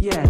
No.